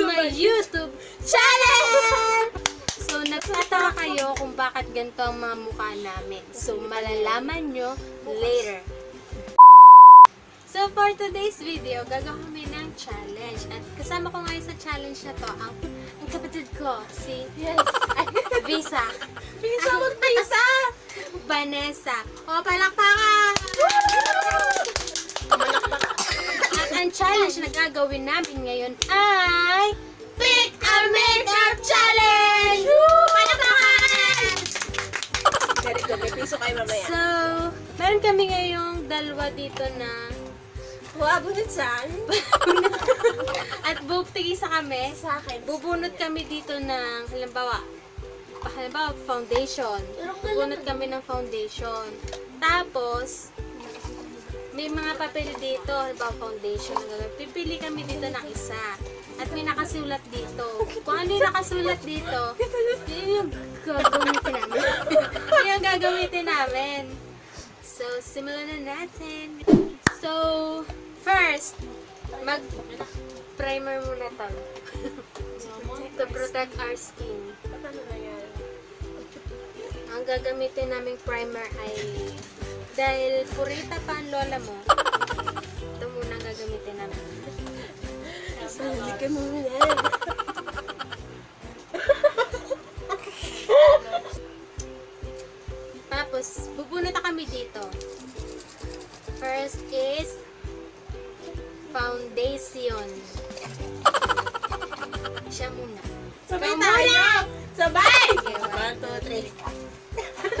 to my YouTube channel! So, nagtataka kayo kung bakit ganito ang mga mukha namin. So, malalaman nyo later. So, for today's video, gagawin kami ng challenge. At kasama ko ngayon sa challenge na to, ang kapatid ko, si Visa. Visa, what Visa? Vanessa. O, palakpakan! At ang challenge na gagawin namin ngayon ay Pick Our Makeup Challenge! Palakpakan! May piso kayo mamaya. So, meron kami ngayong dalawa dito na Buabunot saan? At bubtigisa kami. Sa akin. Bubunot kami dito ng, halimbawa foundation. Bubunot kami ng foundation. Tapos, may mga papel dito. Halimbawa foundation. Pipili kami dito ng isa. At may nakasulat dito. Kung ano yung nakasulat dito, yun yung gagamitin namin. Yun yung gagamitin namin. So, simulan na natin. So, first, mag-primer muna tayo. To protect our skin. Ang gagamitin naming primer ay, dahil purita pa ang lola mo, ito muna ang gagamitin namin. Hindi ka muna. Tapos, bubunot na kami dito. First is foundation. Siya muna. Sabay tayo! Sabay! Okay,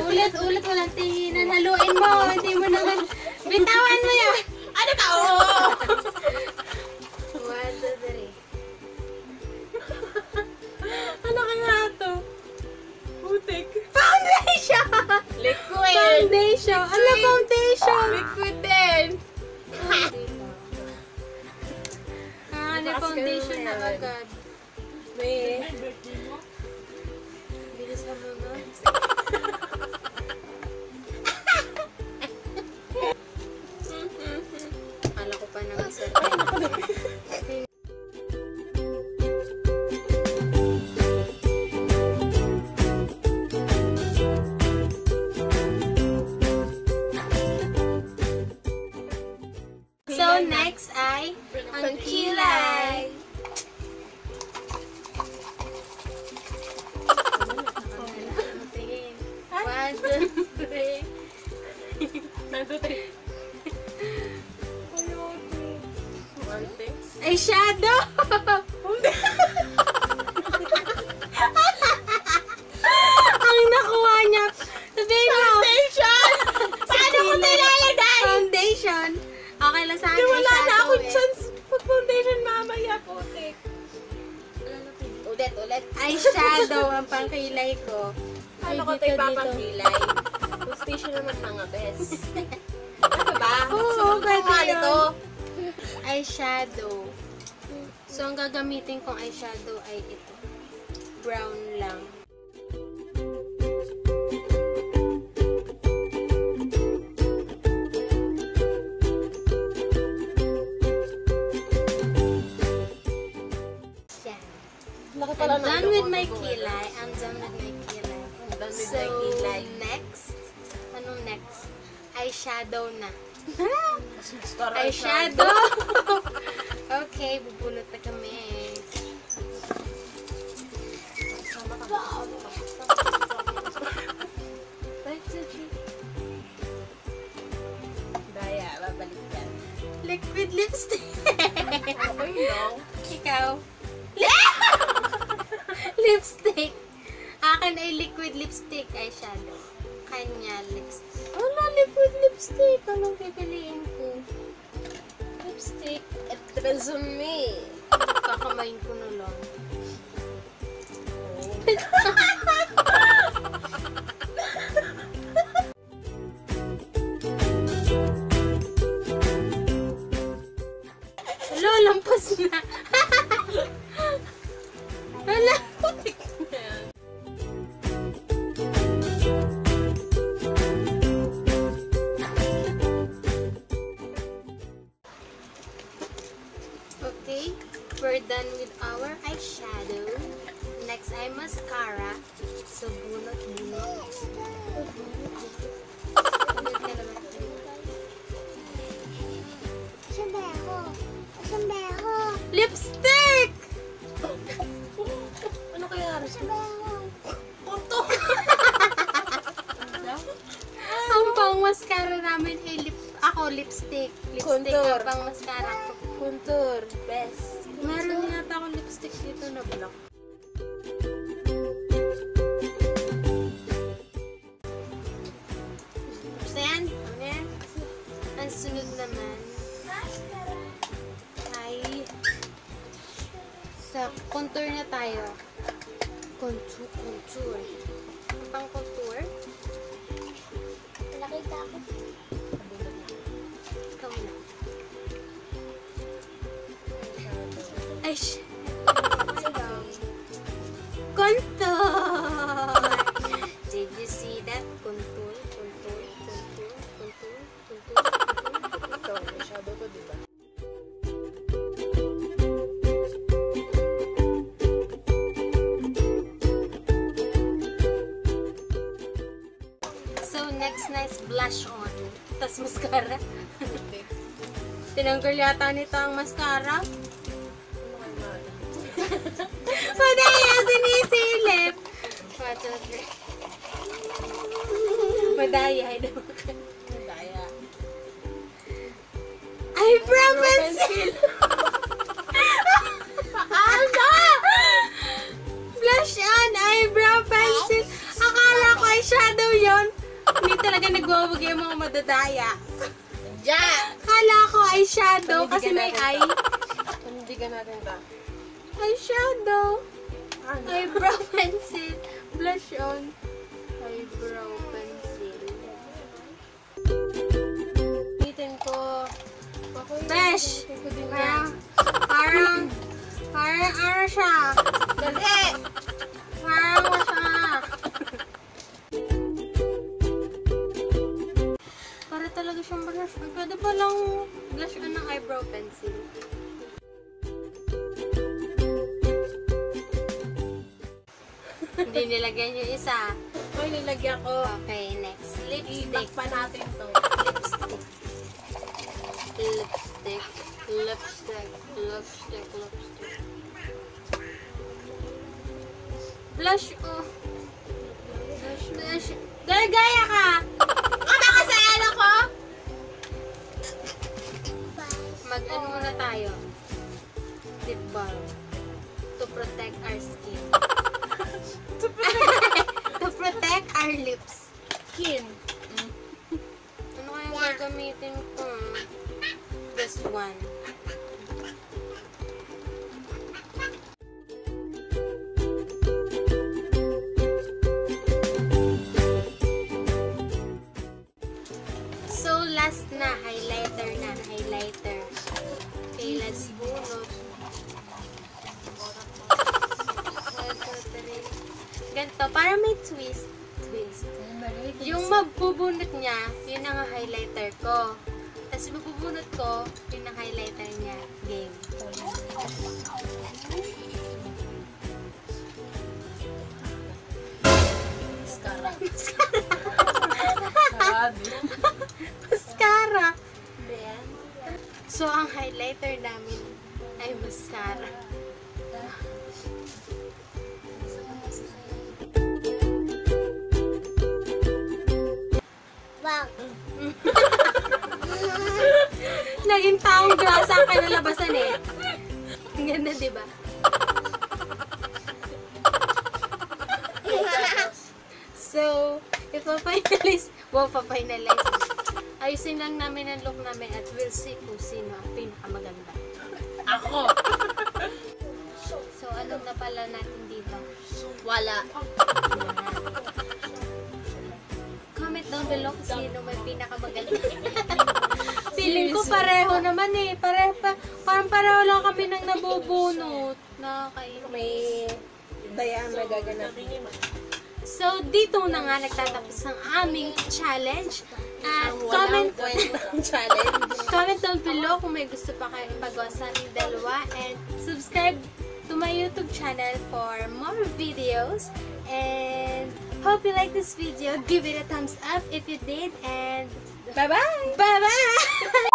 1, 2, 3. Ulit-ulit mo lang tinginan. Haluin mo. Hindi mo naman. Bitawan mo yun. Ano ka? Oo! 1, 2, 3. Ano kaya ito? Putik. Foundation! Liquid! Foundation! Ano foundation? Liquid din! Ano foundation na agad? May... Bilis ka muna. Akala ko pa nag-isa. Next ay ang kilay. One, two, three. Ay, shadow! Ang nakuha niya. Sabihin mo. Foundation! Paano ko nilalagay? Foundation. Okay lang saan. Wala na akong chance pag-foundation mamaya, putik. Ulit. Eyeshadow ang pangkilay ko. Ano ko tayo papangkilay? Foundation naman mga best. Ano ba? Oo, pwede yun. Eyeshadow. So, ang gagamitin kong eyeshadow ay ito. Brown lang. I'm done with my kilay. So, next. Anong next? Eyeshadow na. Eyeshadow! Okay, bubunot na kami. Daya, babalik yan. Liquid lipstick! Ikaw. Lipstick. Akin ay liquid lipstick eyeshadow. Kanya lipstick. Wala liquid lipstick. Anong pipiliin ko? Lipstick. It depends on me. Kakamain ko na lang. Hello, lampas na. Hala! Okay, we're done with our ay mascara sa bunot-bunot. Lipstick! Ano kaya? Ang pang-mascara namin ay lipstick. Lipstick ang pang-mascara. Contour. Best. Meron yata akong lipstick dito na block. Gusto yan? Ayan. Ang sunod naman ay sa contour na tayo. Contour. Pang contour. Nakita ako. Ikaw na. Aish! Contour! Did you see that? Contour. Ikaw, may shadow ko, diba? So, next na is blush on. Tapos mascara. Tinanggal yata nito ang mascara. Pwede kaya sinisilip. Madaya. Madaya. Eyebrow pencil. Pakalma! Blush on, eyebrow pencil. Akala ko ay shadow yun. Hindi talaga nagwawag yung mga madadaya. Akala ko ay shadow kasi may eye. Pandidigan natin ba? Eyeshadow, eyebrow pencil, blush on, eyebrow pencil. Bitin ko. Besh! Parang ano siya? Dali! Parang ano siya? Para talaga siyang blush on. Pwede ba lang blush on ng eyebrow pencil? Hindi nilagyan yung isa. Ay, nilagyan ko. Okay, next. Lipstick. Ibakpan natin to. Lipstick. Blush, oh. Blush. Dahil gaya ka! Kata ka sa ano ko? Mag-ano muna tayo. Lip balm. To protect our skin. To protect our lips. Skin. Ano kaya gagamitin ko? This one. So, last na. Highlighter. Okay, let's bunot. Ganito, para may twist. Yung mabubunot niya, yun ang highlighter ko. Tapos mabubunot ko, yun ang highlighter niya. Game. Mascara. So, ang highlighter namin ay mascara. Naging taong grasa ang kinalabasan eh. Ang ganda, diba? So, ipafinalize. Pafinalize. Ayusin lang namin ang look namin at we'll see kung sino ang pinakamaganda. Ako! So, anong na pala natin dito? Wala. Comment down below kung sino may pinakamaganda. Feeling ko pareho naman eh. Parang pareho lang kami nang nabubunot. Nakakainis. May dayaan na gaganap. So, dito na nga nagtatapos ang aming challenge. At comment down below kung may gusto pa kayo ipagawa sa aming dalawa. And subscribe to my YouTube channel for more videos. videos, and hope you like this video. Give it a thumbs up if you did, and bye bye.